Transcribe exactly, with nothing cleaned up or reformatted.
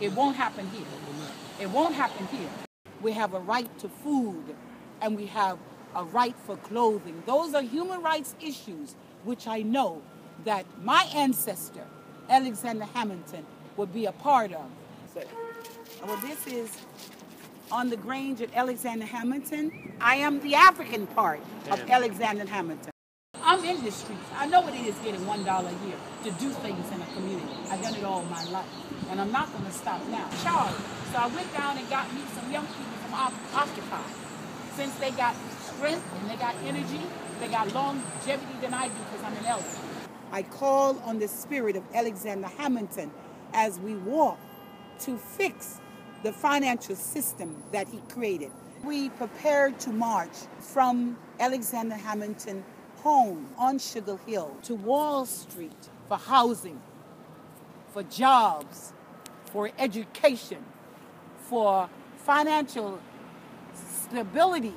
It won't happen here. It won't happen here. We have a right to food, and we have a right for clothing. Those are human rights issues, which I know that my ancestor, Alexander Hamilton, would be a part of. So, well, this is on the Grange at Alexander Hamilton. I am the African part of Alexander Hamilton. I'm in the streets. I know what it is getting one dollar a year to do things in a community. I've done it all my life, and I'm not going to stop now. Charge. So I went down and got me some young people from Occupy. Since they got strength and they got energy, they got longevity than I do because I'm an elder. I call on the spirit of Alexander Hamilton as we walk to fix the financial system that he created. We prepared to march from Alexander Hamilton home on Sugar Hill to Wall Street for housing, for jobs, for education, for financial stability.